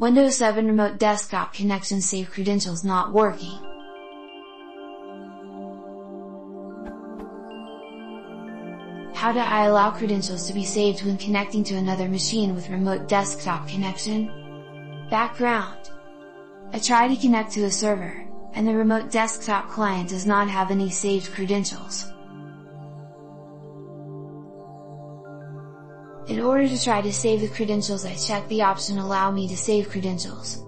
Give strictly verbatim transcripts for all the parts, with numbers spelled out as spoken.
Windows seven Remote Desktop Connection Save Credentials not working. How do I allow credentials to be saved when connecting to another machine with Remote Desktop Connection? Background: I try to connect to a server, and the Remote Desktop client does not have any saved credentials. In order to try to save the credentials, I check the option Allow me to save credentials.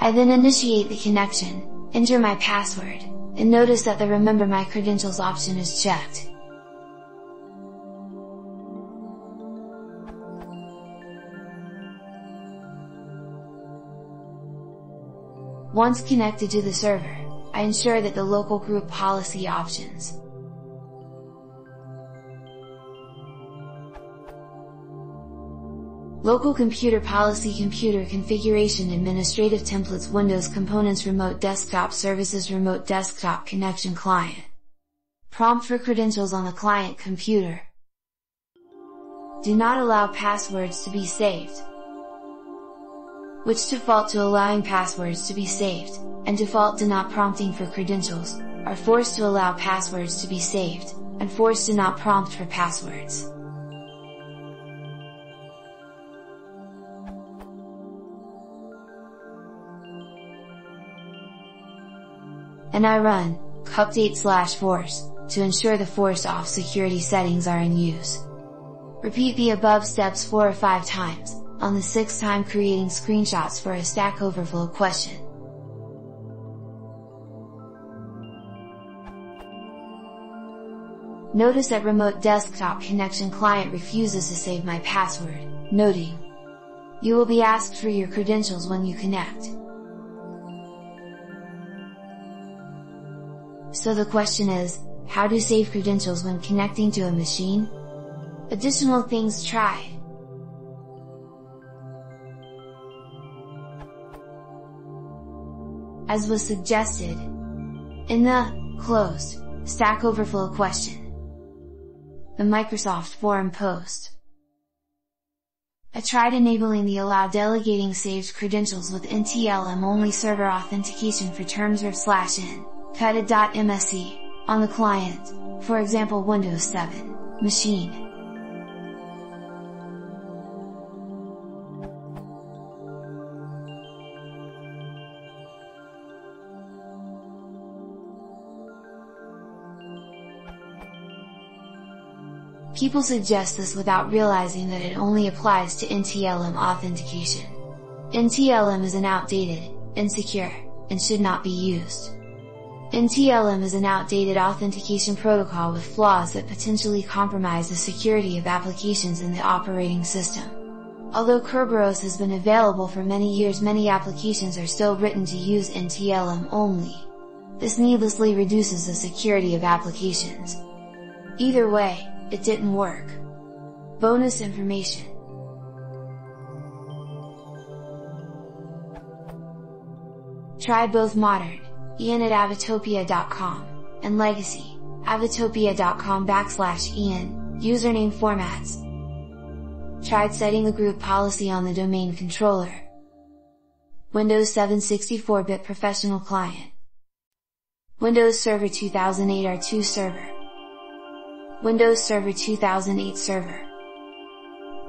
I then initiate the connection, enter my password, and notice that the Remember My Credentials option is checked. Once connected to the server, I ensure that the local group policy options. Local computer policy, computer configuration, administrative templates, Windows components, remote desktop services, remote desktop connection client. Prompt for credentials on the client computer. Do not allow passwords to be saved. Which default to allowing passwords to be saved, and default to not prompting for credentials, are forced to allow passwords to be saved, and forced to not prompt for passwords. And I run update slash force to ensure the force off security settings are in use. Repeat the above steps four or five times, on the sixth time creating screenshots for a Stack Overflow question. Notice that Remote Desktop Connection client refuses to save my password, noting, "You will be asked for your credentials when you connect." So the question is, how to save credentials when connecting to a machine? Additional things tried. As was suggested in the closed Stack Overflow question, the Microsoft forum post, I tried enabling the allow delegating saved credentials with N T L M only server authentication for terms or slash in cut a dot M S E on the client, for example Windows seven machine. People suggest this without realizing that it only applies to N T L M authentication. N T L M is an outdated, insecure, and should not be used. N T L M is an outdated authentication protocol with flaws that potentially compromise the security of applications in the operating system. Although Kerberos has been available for many years, many applications are still written to use N T L M only. This needlessly reduces the security of applications. Either way, it didn't work. Bonus information. Try both modern, Ian at avitopia dot com, and legacy, avitopia dot com backslash Ian, username formats. Tried setting the group policy on the domain controller. Windows seven sixty-four bit professional client. Windows Server two thousand eight R two server. Windows Server two thousand eight server.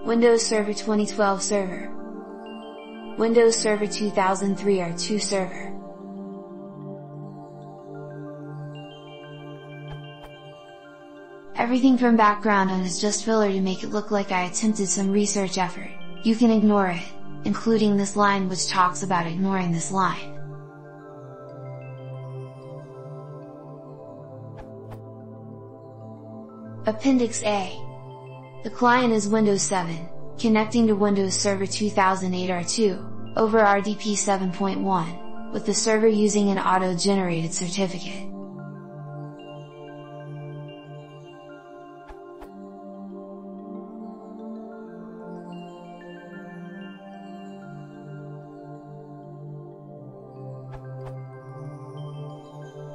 Windows Server twenty twelve server. Windows Server two thousand three R two server. Everything from background on is just filler to make it look like I attempted some research effort. You can ignore it, including this line which talks about ignoring this line. Appendix A. The client is Windows seven, connecting to Windows Server two thousand eight R two, over R D P seven point one, with the server using an auto-generated certificate.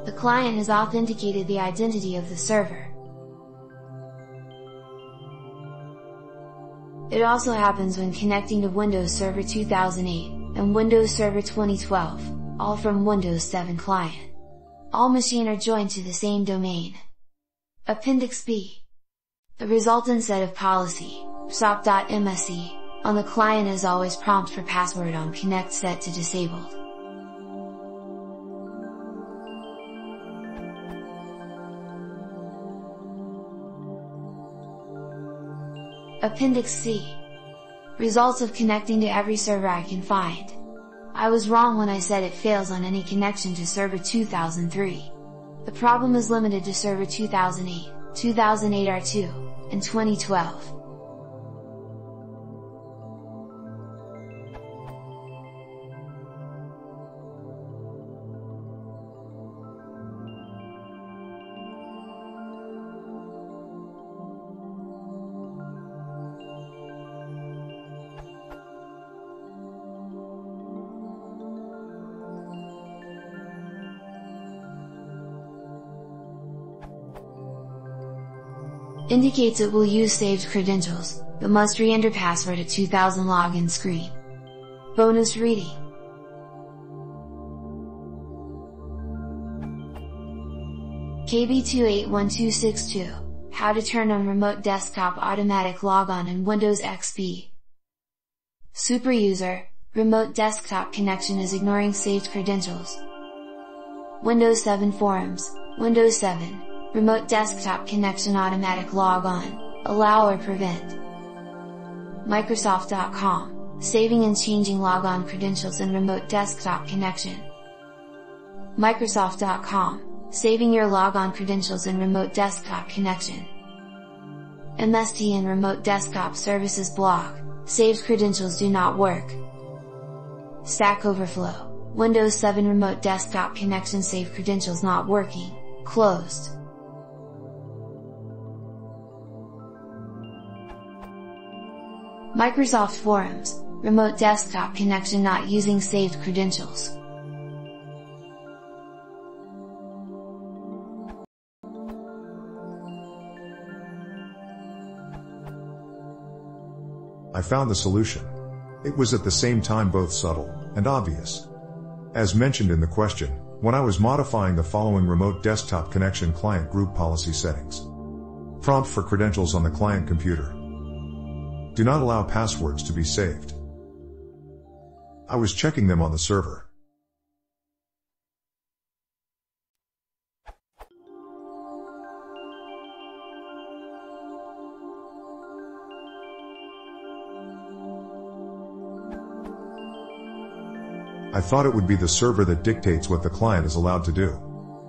the client has authenticated the identity of the server. It also happens when connecting to Windows Server two thousand eight and Windows Server twenty twelve, all from Windows seven client. All machines are joined to the same domain. Appendix B. The resultant set of policy, S O C dot M S E, on the client is always prompt for password on connect set to disabled. Appendix C. Results of connecting to every server I can find. I was wrong when I said it fails on any connection to Server two thousand three. The problem is limited to Server two thousand eight, two thousand eight R two, and twenty twelve. Indicates it will use saved credentials, but must re-enter password at two thousand login screen. Bonus reading. K B two eight one two six two, How to turn on remote desktop automatic logon in Windows X P. Superuser, remote desktop connection is ignoring saved credentials. Windows seven forums, Windows seven. Remote desktop connection automatic log on, allow or prevent. Microsoft dot com, saving and changing log on credentials and remote desktop connection. Microsoft dot com, saving your log on credentials and remote desktop connection. M S D and remote desktop services blog, saved credentials do not work. Stack Overflow, Windows seven remote desktop connection saved credentials not working, closed. Microsoft Forums, remote desktop connection not using saved credentials. I found the solution. It was at the same time both subtle and obvious. As mentioned in the question, when I was modifying the following remote desktop connection client group policy settings. Prompt for credentials on the client computer. Do not allow passwords to be saved. I was checking them on the server. I thought it would be the server that dictates what the client is allowed to do.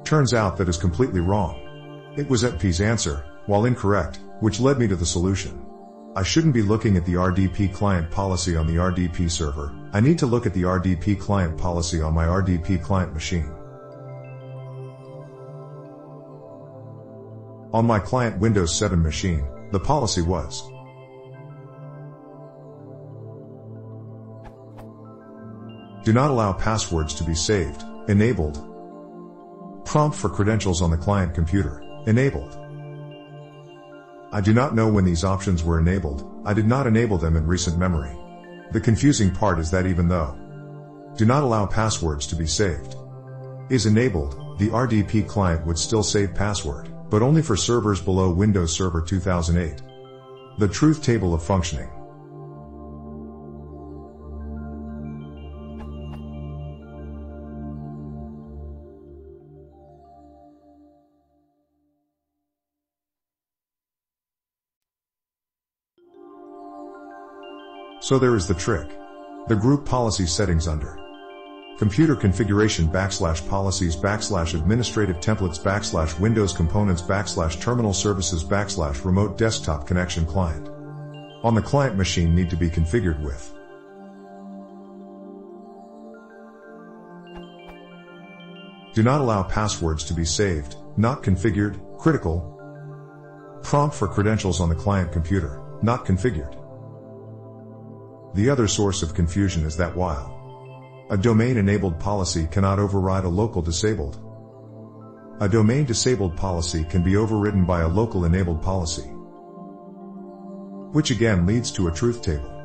Turns out that is completely wrong. It was N P's answer, while incorrect, which led me to the solution. I shouldn't be looking at the R D P client policy on the R D P server. I need to look at the R D P client policy on my R D P client machine. On my client Windows seven machine, the policy was do not allow passwords to be saved, enabled. Prompt for credentials on the client computer, enabled. I do not know when these options were enabled. I did not enable them in recent memory. The confusing part is that even though do not allow passwords to be saved is enabled, the R D P client would still save password, but only for servers below Windows Server two thousand eight. The truth table of functioning. So there is the trick. The group policy settings under computer configuration backslash policies backslash administrative templates backslash Windows components backslash terminal services backslash remote desktop connection client on the client machine need to be configured with do not allow passwords to be saved, not configured, critical. Prompt for credentials on the client computer, not configured. The other source of confusion is that while a domain-enabled policy cannot override a local disabled A domain-disabled policy can be overridden by a local-enabled policy, which again leads to a truth table.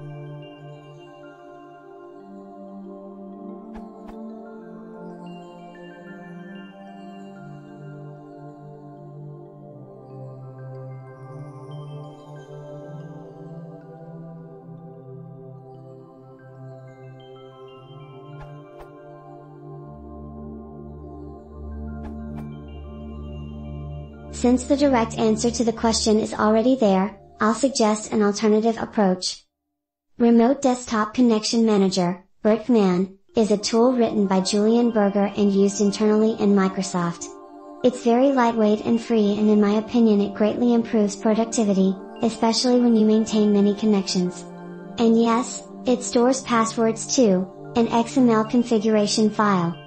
Since the direct answer to the question is already there, I'll suggest an alternative approach. Remote Desktop Connection Manager, RDP, is a tool written by Julian Berger and used internally in Microsoft. It's very lightweight and free, and in my opinion it greatly improves productivity, especially when you maintain many connections. And yes, it stores passwords too, an X M L configuration file.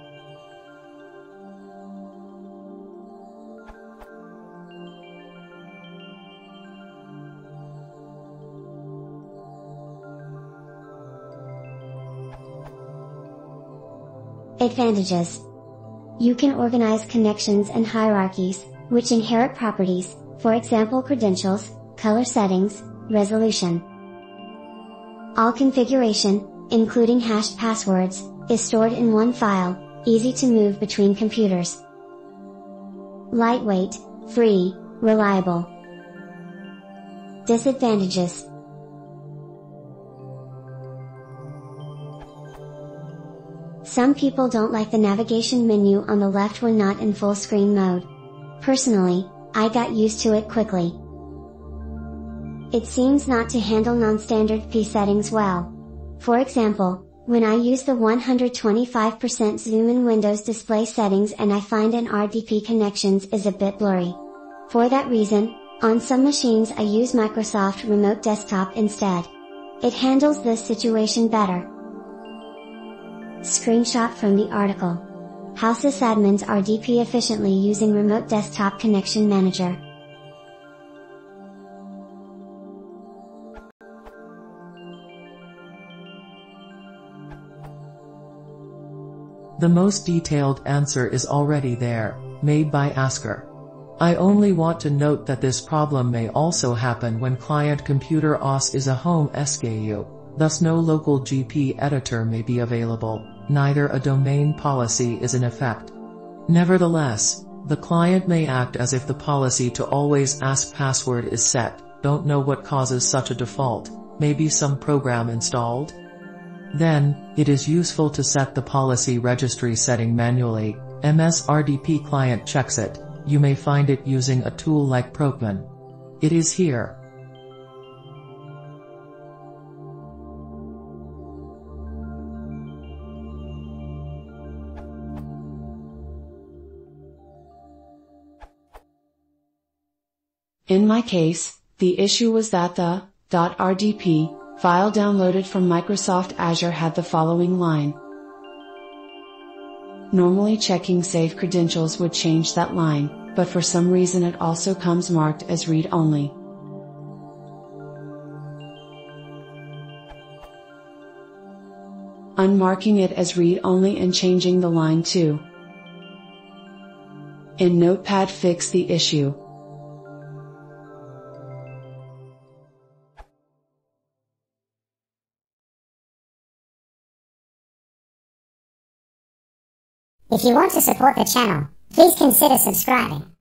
Advantages. You can organize connections and hierarchies, which inherit properties, for example credentials, color settings, resolution. All configuration, including hashed passwords, is stored in one file, easy to move between computers. Lightweight, free, reliable. Disadvantages. Some people don't like the navigation menu on the left when not in full screen mode. Personally, I got used to it quickly. It seems not to handle non-standard P settings well. For example, when I use the one hundred twenty-five percent zoom in Windows display settings, and I find an R D P connections is a bit blurry. For that reason, on some machines I use Microsoft Remote Desktop instead. It handles this situation better. Screenshot from the article. How sysadmins R D P efficiently using Remote Desktop Connection Manager. The most detailed answer is already there, made by asker. I only want to note that this problem may also happen when client computer O S is a home S K U. Thus no local G P editor may be available, neither a domain policy is in effect. Nevertheless, the client may act as if the policy to always ask password is set. Don't know what causes such a default, maybe some program installed? Then, it is useful to set the policy registry setting manually. M S R D P client checks it. You may find it using a tool like Propan. It is here. In my case, the issue was that the .rdp file downloaded from Microsoft Azure had the following line. Normally checking safe credentials would change that line, but for some reason it also comes marked as read-only. Unmarking it as read-only and changing the line to. In Notepad, fix the issue. If you want to support the channel, please consider subscribing.